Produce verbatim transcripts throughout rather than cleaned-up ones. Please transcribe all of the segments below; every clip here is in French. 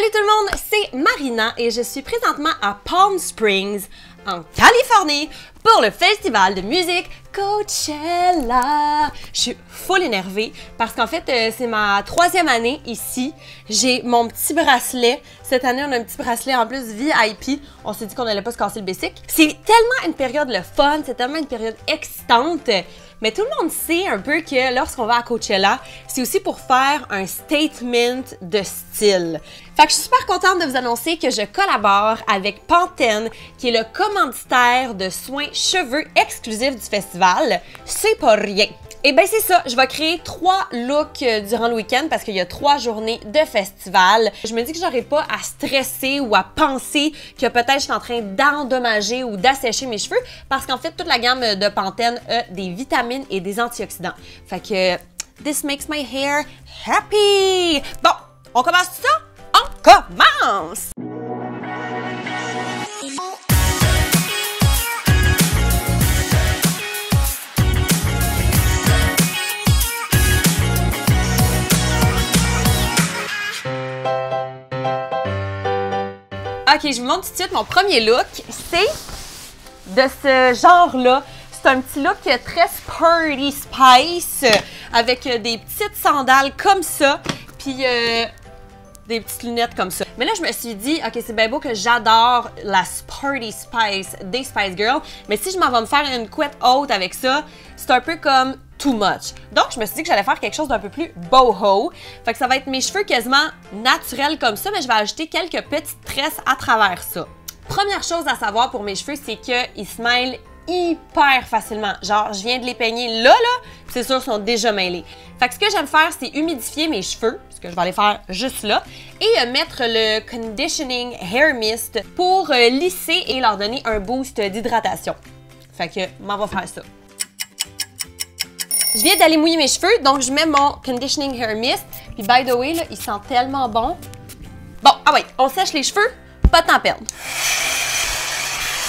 Salut tout le monde, c'est Marina et je suis présentement à Palm Springs, en Californie, pour le festival de musique Coachella. Je suis full énervée parce qu'en fait, euh, c'est ma troisième année ici. J'ai mon petit bracelet. Cette année, on a un petit bracelet en plus V I P. On s'est dit qu'on n'allait pas se casser le basic. C'est tellement une période le fun, c'est tellement une période excitante. Mais tout le monde sait un peu que lorsqu'on va à Coachella, c'est aussi pour faire un statement de style. Fait que je suis super contente de vous annoncer que je collabore avec Pantene, qui est le commanditaire de soins cheveux exclusifs du festival. C'est pas rien! Et bien c'est ça, je vais créer trois looks durant le week-end parce qu'il y a trois journées de festival. Je me dis que j'aurai pas à stresser ou à penser que peut-être je suis en train d'endommager ou d'assécher mes cheveux parce qu'en fait toute la gamme de Pantene a des vitamines et des antioxydants. Fait que this makes my hair happy! Bon, on commence tout ça? On commence! Ok, je vous montre tout de suite mon premier look. C'est de ce genre-là. C'est un petit look très Sporty Spice, avec des petites sandales comme ça, puis euh, des petites lunettes comme ça. Mais là, je me suis dit, ok, c'est bien beau que j'adore la Sporty Spice des Spice Girls, mais si je m'en vais me faire une couette haute avec ça, c'est un peu comme too much. Donc, je me suis dit que j'allais faire quelque chose d'un peu plus boho. Fait que ça va être mes cheveux quasiment naturels comme ça, mais je vais ajouter quelques petites tresses à travers ça. Première chose à savoir pour mes cheveux, c'est qu'ils se mêlent hyper facilement. Genre, je viens de les peigner là, là, c'est sûr, ils sont déjà mêlés. Fait que ce que j'aime faire, c'est humidifier mes cheveux, ce que je vais aller faire juste là, et mettre le Conditioning Hair Mist pour lisser et leur donner un boost d'hydratation. Fait que, m'en va faire ça. Je viens d'aller mouiller mes cheveux, donc je mets mon Conditioning Hair Mist. Puis by the way, là, il sent tellement bon. Bon, ah ouais, on sèche les cheveux, pas de temps à perdre.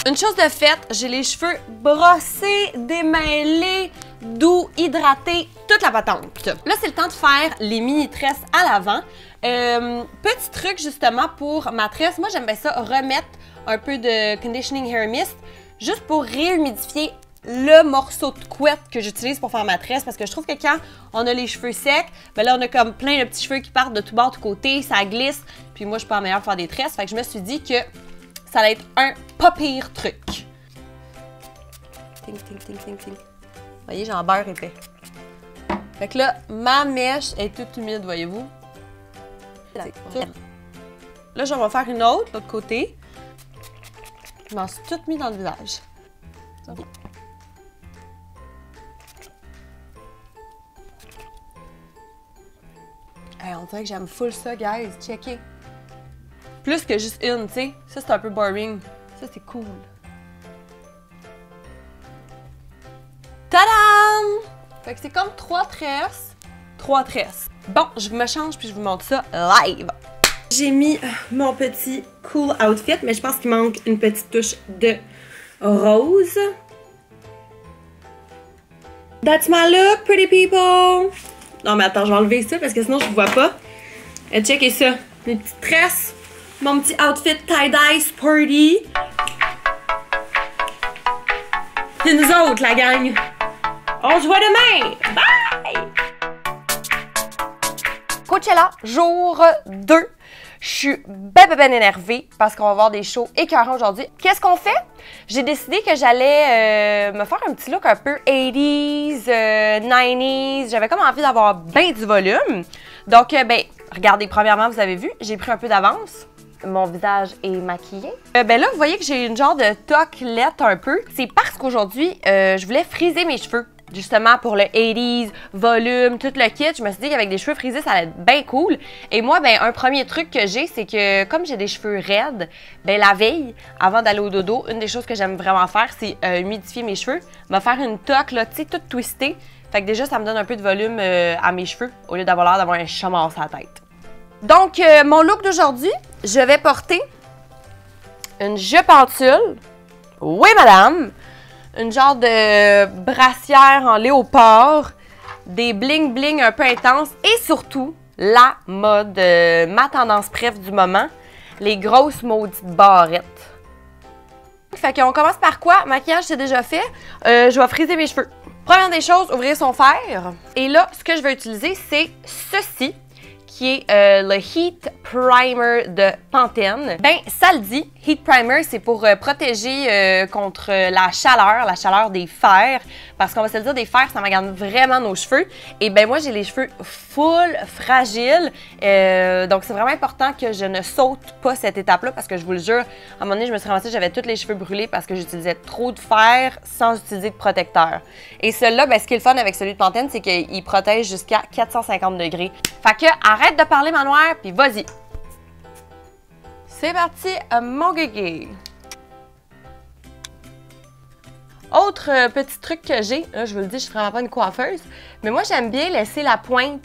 Une chose de faite, j'ai les cheveux brossés, démêlés, doux, hydratés, toute la patente. Là, c'est le temps de faire les mini-tresses à l'avant. Euh, petit truc justement pour ma tresse, moi j'aime bien ça remettre un peu de Conditioning Hair Mist juste pour réhumidifier le morceau de couette que j'utilise pour faire ma tresse parce que je trouve que quand on a les cheveux secs, ben là on a comme plein de petits cheveux qui partent de tout bord, de tout côté, ça glisse, puis moi je suis pas la meilleure pour faire des tresses, fait que je me suis dit que ça allait être un pas pire truc. Ting, ting, ting, ting, ting. Vous voyez, j'ai un beurre épais. Fait que là, ma mèche est toute humide, voyez-vous. Là, je vais faire une autre, l'autre côté. Je m'en suis toute mis dans le visage. Hey, on dirait que j'aime full ça, guys. Checkez. Plus que juste une, tu sais. Ça, c'est un peu boring. Ça, c'est cool. Tadam! Fait que c'est comme trois tresses. Trois tresses. Bon, je me change puis je vous montre ça live. J'ai mis mon petit cool outfit, mais je pense qu'il manque une petite touche de rose. That's my look, pretty people! Non, mais attends, je vais enlever ça parce que sinon je vous vois pas. Et checkez ça. Mes petites tresses. Mon petit outfit tie-dye sporty. C'est nous autres, la gang. On se voit demain. Bye! Coachella, jour deux. Je suis ben, ben, ben énervée parce qu'on va voir des shows écœurants aujourd'hui. Qu'est-ce qu'on fait? J'ai décidé que j'allais euh, me faire un petit look un peu eighties, euh, nineties. J'avais comme envie d'avoir bien du volume. Donc, euh, ben, regardez, premièrement, vous avez vu, j'ai pris un peu d'avance. Mon visage est maquillé. Euh, ben là, vous voyez que j'ai une genre de toquelette un peu. C'est parce qu'aujourd'hui, euh, je voulais friser mes cheveux. Justement pour le eighties, volume, tout le kit, je me suis dit qu'avec des cheveux frisés, ça allait être bien cool. Et moi, ben, un premier truc que j'ai, c'est que comme j'ai des cheveux raides, ben, la veille, avant d'aller au dodo, une des choses que j'aime vraiment faire, c'est euh, humidifier mes cheveux, me faire une toque, là, tu sais, toute twistée. Fait que déjà, ça me donne un peu de volume euh, à mes cheveux, au lieu d'avoir l'air d'avoir un chômage à la tête. Donc, euh, mon look d'aujourd'hui, je vais porter une jupe en tulle. Oui, madame! Une genre de brassière en léopard, des bling bling un peu intenses et surtout la mode, euh, ma tendance préf du moment, les grosses maudites barrettes. Fait qu'on commence par quoi? Maquillage, c'est déjà fait. Euh, je vais friser mes cheveux. Première des choses, ouvrir son fer. Et là, ce que je vais utiliser, c'est ceci, qui est euh, le Heat Primer de Pantene. Ben, ça le dit, Heat Primer, c'est pour euh, protéger euh, contre la chaleur, la chaleur des fers. Parce qu'on va se le dire, des fers, ça m'agace vraiment nos cheveux. Et ben moi, j'ai les cheveux full, fragiles. Euh, donc, c'est vraiment important que je ne saute pas cette étape-là parce que je vous le jure, à un moment donné, je me suis ramassée, j'avais tous les cheveux brûlés parce que j'utilisais trop de fer sans utiliser de protecteur. Et celui-là, ben, ce qui est le fun avec celui de Pantene, c'est qu'il protège jusqu'à quatre cent cinquante degrés. Fait que, arrête de parler manoir, puis vas-y! C'est parti, mon guégué! Autre euh, petit truc que j'ai, là je vous le dis, je suis vraiment pas une coiffeuse, mais moi j'aime bien laisser la pointe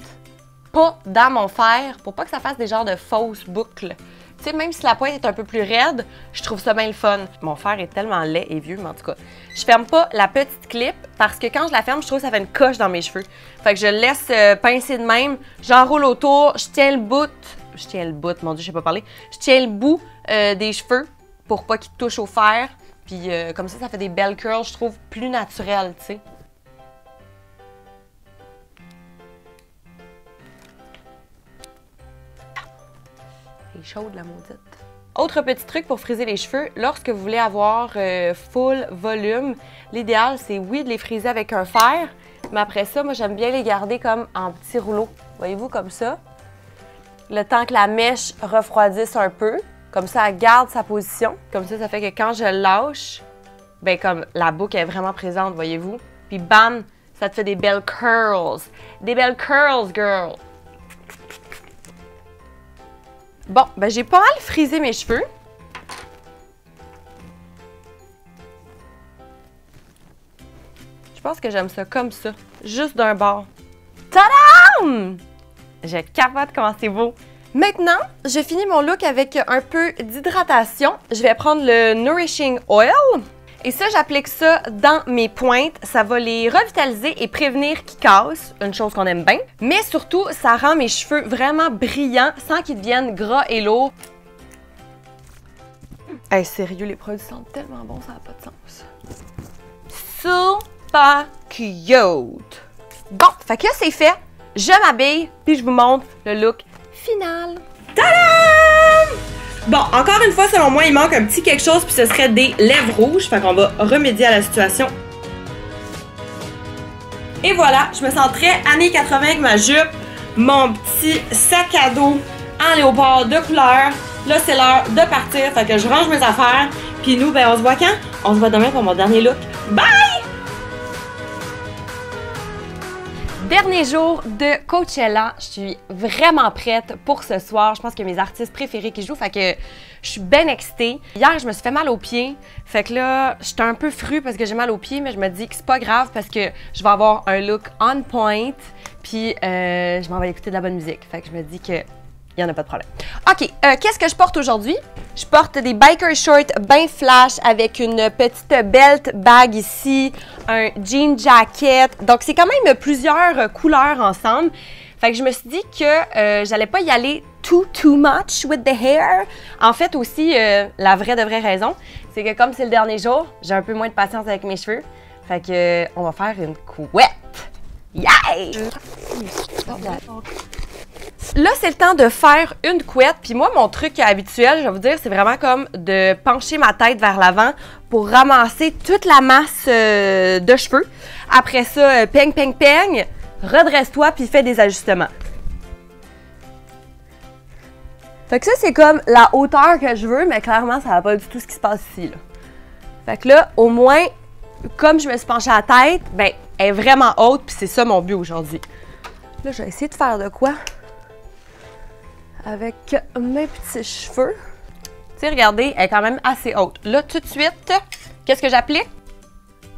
pas dans mon fer pour pas que ça fasse des genres de fausses boucles. Tu sais, même si la pointe est un peu plus raide, je trouve ça bien le fun. Mon fer est tellement laid et vieux, mais en tout cas, je ferme pas la petite clip parce que quand je la ferme, je trouve que ça fait une coche dans mes cheveux. Fait que je laisse euh, pincer de même, j'enroule autour, je tiens le bout, je tiens le bout, mon Dieu, je sais pas parler, je tiens le bout euh, des cheveux pour pas qu'ils touchent au fer. Puis euh, comme ça, ça fait des belles curls, je trouve, plus naturelles, tu sais. C'est chaud de la maudite. Autre petit truc pour friser les cheveux, lorsque vous voulez avoir euh, full volume, l'idéal, c'est oui de les friser avec un fer, mais après ça, moi, j'aime bien les garder comme en petits rouleaux. Voyez-vous, comme ça. Le temps que la mèche refroidisse un peu. Comme ça, elle garde sa position. Comme ça, ça fait que quand je lâche, ben comme la boucle est vraiment présente, voyez-vous. Puis bam, ça te fait des belles curls. Des belles curls, girl! Bon, ben j'ai pas mal frisé mes cheveux. Je pense que j'aime ça comme ça, juste d'un bord. Tadam! Je capote comment c'est beau! Maintenant, je finis mon look avec un peu d'hydratation. Je vais prendre le Nourishing Oil. Et ça, j'applique ça dans mes pointes. Ça va les revitaliser et prévenir qu'ils cassent, une chose qu'on aime bien. Mais surtout, ça rend mes cheveux vraiment brillants sans qu'ils deviennent gras et lourds. Hey, sérieux, les produits sont tellement bons, ça n'a pas de sens. Super cute! Bon, fait que c'est fait. Je m'habille, puis je vous montre le look final. Tadam! Bon, encore une fois, selon moi, il manque un petit quelque chose, puis ce serait des lèvres rouges. Fait qu'on va remédier à la situation. Et voilà, je me sens très années quatre-vingt avec ma jupe, mon petit sac à dos en léopard de couleur. Là, c'est l'heure de partir. Fait que je range mes affaires. Puis nous, ben, on se voit quand? On se voit demain pour mon dernier look. Bye! Dernier jour de Coachella, je suis vraiment prête pour ce soir. Je pense que mes artistes préférés qui jouent, fait que je suis bien excitée. Hier, je me suis fait mal aux pieds, fait que là, j'étais un peu frue parce que j'ai mal aux pieds, mais je me dis que c'est pas grave parce que je vais avoir un look on point, puis euh, je m'en vais écouter de la bonne musique. Fait que je me dis que il n'y en a pas de problème. OK, euh, qu'est-ce que je porte aujourd'hui? Je porte des biker shorts bien flash avec une petite belt bag ici, un jean jacket. Donc, c'est quand même plusieurs couleurs ensemble. Fait que je me suis dit que euh, j'allais pas y aller too, too much with the hair. En fait, aussi, euh, la vraie de vraie raison, c'est que comme c'est le dernier jour, j'ai un peu moins de patience avec mes cheveux. Fait que euh, on va faire une couette. Yay! Yeah! Là, c'est le temps de faire une couette. Puis moi, mon truc habituel, je vais vous dire, c'est vraiment comme de pencher ma tête vers l'avant pour ramasser toute la masse euh, de cheveux. Après ça, euh, peigne, peigne, peigne, redresse-toi puis fais des ajustements. Fait que ça, c'est comme la hauteur que je veux, mais clairement, ça va pas du tout ce qui se passe ici, là. Fait que là, au moins, comme je me suis penchée à la tête, ben, elle est vraiment haute puis c'est ça mon but aujourd'hui. Là, je vais essayer de faire de quoi? Avec mes petits cheveux. Tu sais, regardez, elle est quand même assez haute. Là, tout de suite, qu'est-ce que j'applique?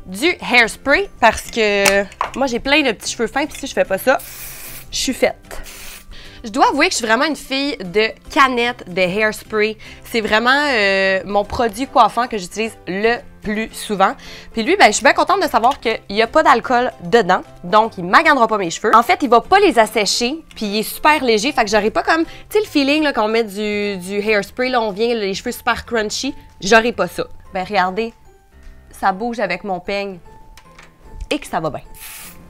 Du hairspray, parce que moi, j'ai plein de petits cheveux fins, puis si je fais pas ça, je suis faite. Je dois avouer que je suis vraiment une fille de canette de hairspray. C'est vraiment euh, mon produit coiffant que j'utilise le plus souvent. Puis lui, ben, je suis bien contente de savoir qu'il n'y a pas d'alcool dedans, donc il ne maganera pas mes cheveux. En fait, il ne va pas les assécher, puis il est super léger, fait que j'aurai pas comme, tu sais, le feeling qu'on met du, du hairspray, là, on vient, là, les cheveux super crunchy, j'aurai pas ça. Ben regardez, ça bouge avec mon peigne et que ça va bien.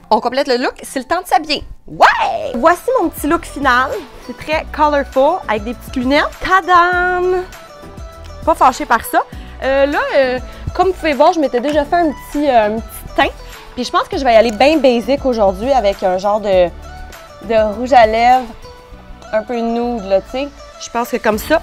On complète le look, c'est le temps de s'habiller. Ouais! Voici mon petit look final. C'est très colorful, avec des petites lunettes. Tadam! Pas fâchée par ça. Euh, là, euh, comme vous pouvez voir, je m'étais déjà fait un petit, euh, un petit teint. Puis je pense que je vais y aller bien basic aujourd'hui avec un genre de, de rouge à lèvres un peu nude, là, tu sais. Je pense que comme ça,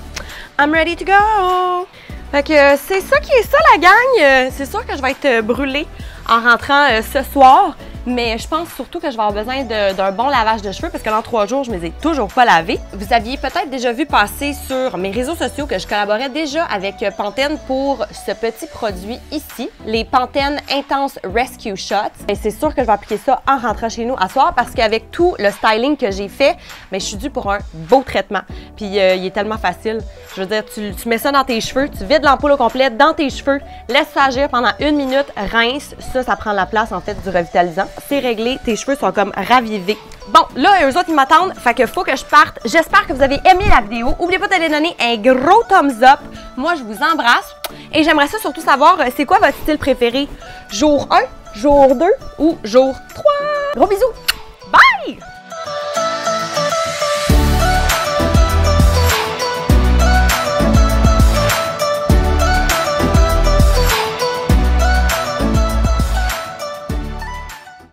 I'm ready to go! Fait que c'est ça qui est ça, la gang. C'est sûr que je vais être brûlée en rentrant euh, ce soir. Mais je pense surtout que je vais avoir besoin d'un bon lavage de cheveux parce que dans trois jours, je ne les ai toujours pas lavés. Vous aviez peut-être déjà vu passer sur mes réseaux sociaux que je collaborais déjà avec Pantene pour ce petit produit ici, les Pantene Intense Rescue Shots. Et c'est sûr que je vais appliquer ça en rentrant chez nous à soir parce qu'avec tout le styling que j'ai fait, mais je suis due pour un beau traitement. Puis euh, il est tellement facile. Je veux dire, tu, tu mets ça dans tes cheveux, tu vides l'ampoule au complet dans tes cheveux, laisse ça agir pendant une minute, rince. Ça, ça prend la place en fait du revitalisant. C'est réglé, tes cheveux sont comme ravivés. Bon, là, eux autres, ils m'attendent, fait que faut que je parte. J'espère que vous avez aimé la vidéo. N'oubliez pas d'aller donner un gros thumbs up. Moi, je vous embrasse. Et j'aimerais ça surtout savoir, c'est quoi votre style préféré? Jour un, jour deux ou jour trois? Gros bisous!